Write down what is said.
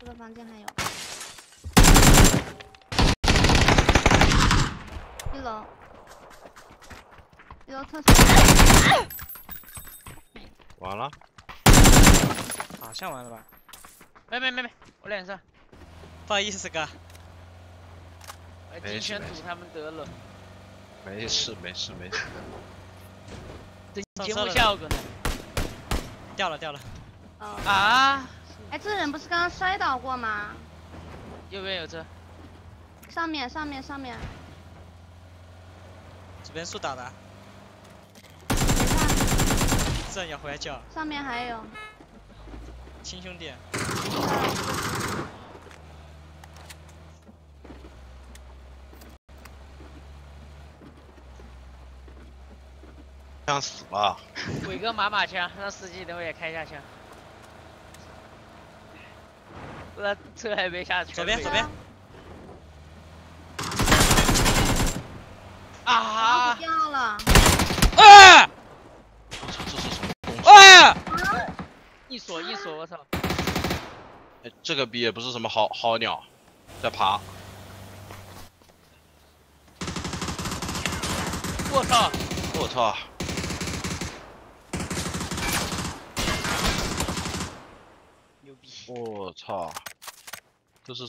这个房间还有，一楼厕所。完了，好像完了吧？ 没，我脸上，不好意思哥，竞选组他们得了，没事，这节目效果呢？掉了。啊！哎，这人不是刚刚摔倒过吗？右边有车，上面，这边树倒的，这要回来救，上面还有。 亲兄弟，枪死了！鬼哥马枪，让司机等会也开一下枪。那车还没下去。左边。啊！掉了。哎！哎！ 一锁，我操！哎，这个逼也不是什么好鸟，在爬。我操！牛逼！我操！这是